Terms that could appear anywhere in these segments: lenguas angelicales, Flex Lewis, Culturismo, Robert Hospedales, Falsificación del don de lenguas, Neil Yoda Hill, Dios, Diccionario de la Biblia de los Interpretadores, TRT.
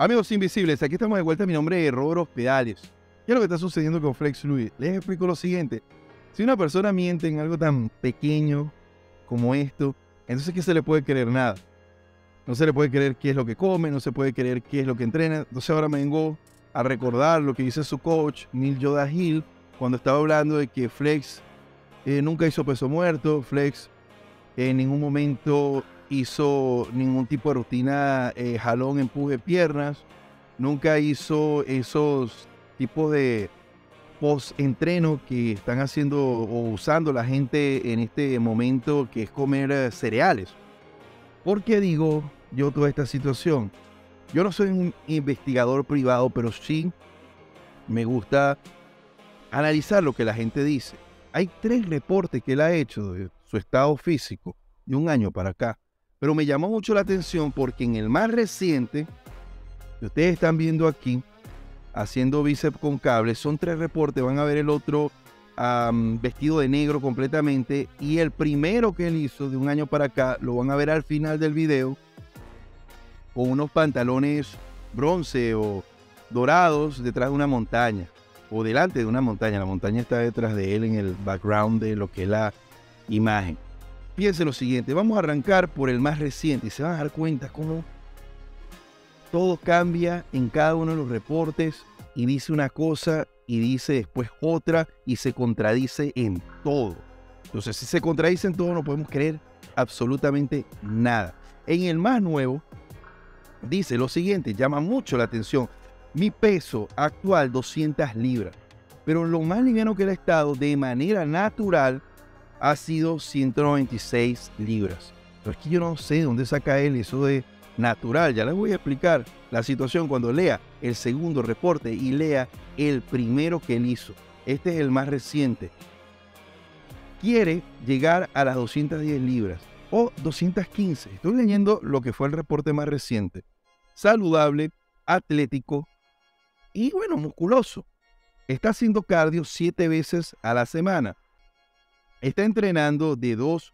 Amigos invisibles, aquí estamos de vuelta. Mi nombre es Robert Hospedales. ¿Qué es lo que está sucediendo con Flex Lewis? Les explico lo siguiente. Si una persona miente en algo tan pequeño como esto, entonces ¿qué se le puede creer? Nada. No se le puede creer qué es lo que come, no se puede creer qué es lo que entrena. Entonces ahora me vengo a recordar lo que dice su coach, Neil Yoda Hill, cuando estaba hablando de que Flex nunca hizo peso muerto, Flex en ningún momento hizo ningún tipo de rutina, jalón, empuje, piernas. Nunca hizo esos tipos de post-entreno que están haciendo o usando la gente en este momento, que es comer cereales. ¿Por qué digo yo toda esta situación? Yo no soy un investigador privado, pero sí me gusta analizar lo que la gente dice. Hay tres reportes que él ha hecho de su estado físico de un año para acá. Pero me llamó mucho la atención porque en el más reciente, que ustedes están viendo aquí, haciendo bíceps con cables, son tres reportes. Van a ver el otro vestido de negro completamente. Y el primero que él hizo de un año para acá, lo van a ver al final del video, con unos pantalones bronce o dorados detrás de una montaña. O delante de una montaña. La montaña está detrás de él en el background de lo que es la imagen. Piensen lo siguiente, vamos a arrancar por el más reciente y se van a dar cuenta cómo todo cambia en cada uno de los reportes, y dice una cosa y dice después otra y se contradice en todo. Entonces, si se contradice en todo, no podemos creer absolutamente nada. En el más nuevo dice lo siguiente, llama mucho la atención: mi peso actual 200 libras, pero lo más liviano que él ha estado de manera natural ha sido 196 libras. Pero es que yo no sé dónde saca él eso de natural. Ya les voy a explicar la situación cuando lea el segundo reporte y lea el primero que él hizo. Este es el más reciente. Quiere llegar a las 210 libras o 215. Estoy leyendo lo que fue el reporte más reciente. Saludable, atlético y bueno, musculoso. Está haciendo cardio 7 veces a la semana. Está entrenando de 2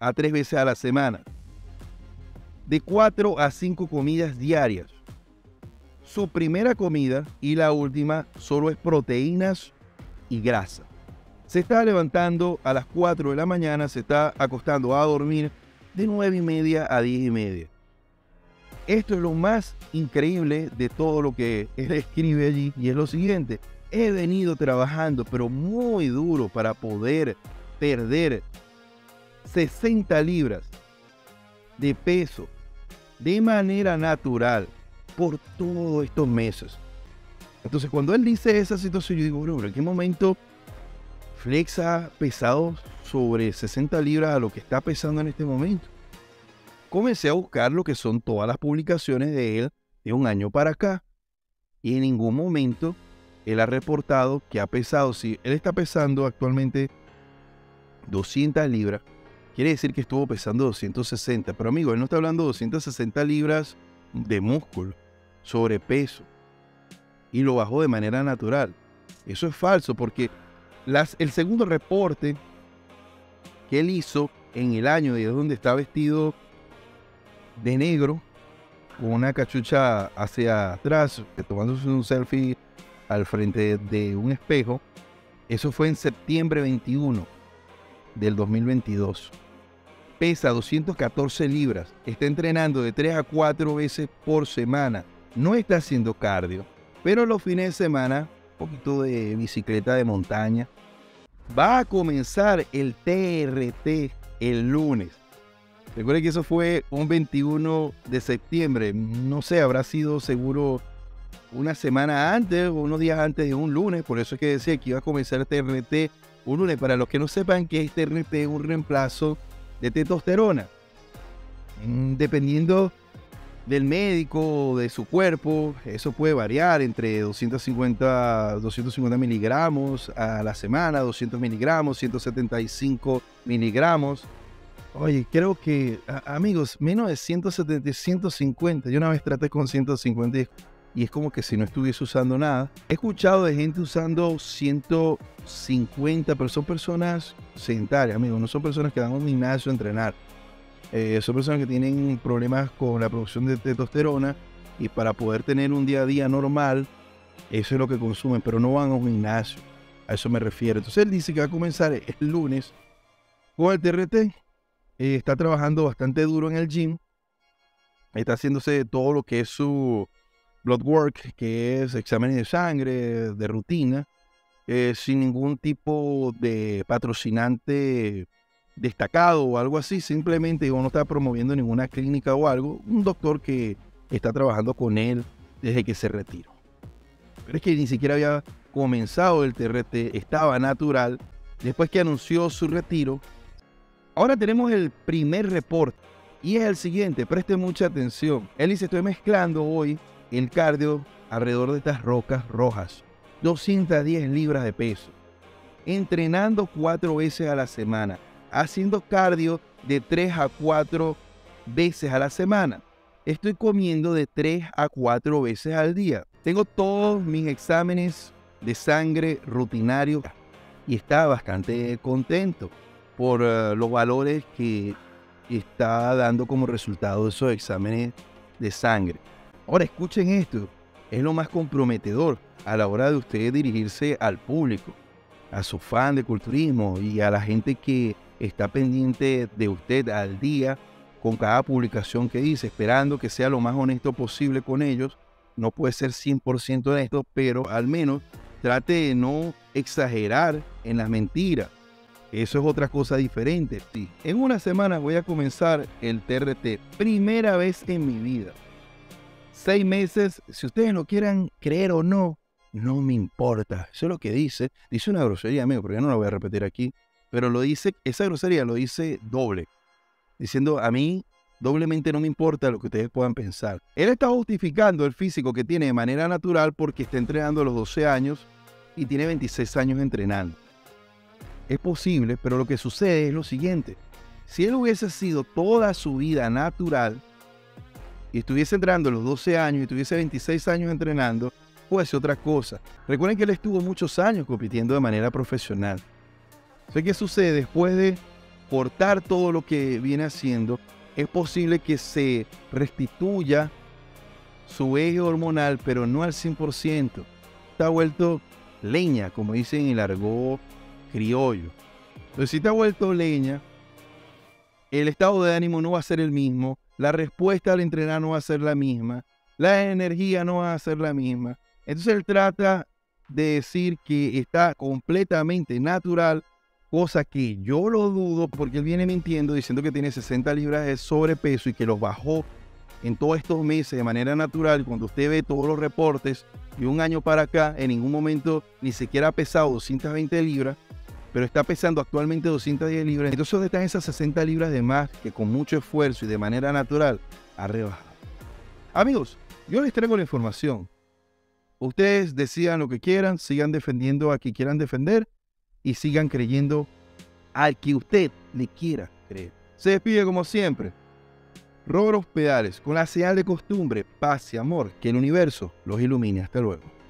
a 3 veces a la semana. De 4 a 5 comidas diarias. Su primera comida y la última solo es proteínas y grasa. Se está levantando a las 4 de la mañana. Se está acostando a dormir de 9:30 a 10:30. Esto es lo más increíble de todo lo que él escribe allí. Y es lo siguiente. He venido trabajando pero muy duro para poder perder 60 libras de peso de manera natural por todos estos meses. Entonces, cuando él dice esa situación, yo digo, bro, ¿en qué momento Flex ha pesado sobre 60 libras a lo que está pesando en este momento? Comencé a buscar lo que son todas las publicaciones de él de un año para acá, y en ningún momento él ha reportado que ha pesado. Si él está pesando actualmente 200 libras, quiere decir que estuvo pesando 260, pero amigo, él no está hablando de 260 libras de músculo, sobrepeso, y lo bajó de manera natural. Eso es falso, porque el segundo reporte que él hizo en el año, y es donde está vestido de negro, con una cachucha hacia atrás, tomándose un selfie al frente de un espejo, eso fue en septiembre 21. Del 2022. Pesa 214 libras. Está entrenando de 3 a 4 veces por semana. No está haciendo cardio, pero los fines de semana, un poquito de bicicleta de montaña. Va a comenzar el TRT el lunes. Recuerden que eso fue un 21 de septiembre. No sé, habrá sido seguro una semana antes o unos días antes de un lunes. Por eso es que decía que iba a comenzar el TRT un lunes. Para los que no sepan que es TRT, es un reemplazo de testosterona. Dependiendo del médico, de su cuerpo, eso puede variar entre 250 miligramos a la semana, 200 miligramos, 175 miligramos. Oye, creo que, amigos, menos de 170, 150. Yo una vez traté con 150 y es como que si no estuviese usando nada. He escuchado de gente usando 150, pero son personas sedentarias, amigos. No son personas que van a un gimnasio a entrenar. Son personas que tienen problemas con la producción de testosterona y para poder tener un día a día normal, eso es lo que consumen, pero no van a un gimnasio, a eso me refiero. Entonces él dice que va a comenzar el lunes con el TRT, está trabajando bastante duro en el gym, está haciéndose todo lo que es su blood work, que es exámenes de sangre, de rutina, sin ningún tipo de patrocinante destacado o algo así, simplemente no está promoviendo ninguna clínica o algo, un doctor que está trabajando con él desde que se retiró. Pero es que ni siquiera había comenzado el TRT, estaba natural, después que anunció su retiro. Ahora tenemos el primer reporte y es el siguiente, preste mucha atención. Él dice, estoy mezclando hoy el cardio alrededor de estas rocas rojas, 210 libras de peso, entrenando 4 veces a la semana, haciendo cardio de 3 a 4 veces a la semana. Estoy comiendo de 3 a 4 veces al día. Tengo todos mis exámenes de sangre rutinarios y está bastante contento por los valores que está dando como resultado de esos exámenes de sangre. Ahora escuchen esto, es lo más comprometedor a la hora de ustedes dirigirse al público, a su fan de culturismo y a la gente que está pendiente de usted al día con cada publicación que dice, esperando que sea lo más honesto posible con ellos. No puede ser 100% honesto, pero al menos trate de no exagerar en las mentiras. Eso es otra cosa diferente. Sí. En una semana voy a comenzar el TRT, primera vez en mi vida. 6 meses, si ustedes lo quieran creer o no, no me importa. Eso es lo que dice. Dice una grosería, amigo, pero ya no la voy a repetir aquí. Pero lo dice, esa grosería lo dice doble. Diciendo, a mí doblemente no me importa lo que ustedes puedan pensar. Él está justificando el físico que tiene de manera natural porque está entrenando a los 12 años y tiene 26 años entrenando. Es posible, pero lo que sucede es lo siguiente. Si él hubiese sido toda su vida natural y estuviese entrando a los 12 años y tuviese 26 años entrenando, fuese otra cosa. Recuerden que él estuvo muchos años compitiendo de manera profesional. Entonces, ¿qué sucede? Después de cortar todo lo que viene haciendo, es posible que se restituya su eje hormonal, pero no al 100%. Está vuelto leña, como dicen en el argot criollo. Entonces, si está vuelto leña, el estado de ánimo no va a ser el mismo, la respuesta al entrenar no va a ser la misma, la energía no va a ser la misma. Entonces, él trata de decir que está completamente natural, cosa que yo lo dudo porque él viene mintiendo diciendo que tiene 60 libras de sobrepeso y que los bajó en todos estos meses de manera natural. Cuando usted ve todos los reportes de un año para acá, en ningún momento ni siquiera ha pesado 220 libras, pero está pesando actualmente 210 libras. Entonces, ¿dónde están esas 60 libras de más que con mucho esfuerzo y de manera natural ha rebajado? Amigos, yo les traigo la información. Ustedes decidan lo que quieran, sigan defendiendo a quien quieran defender y sigan creyendo al que usted le quiera creer. Se despide como siempre Robert Hospedales con la señal de costumbre, paz y amor, que el universo los ilumine. Hasta luego.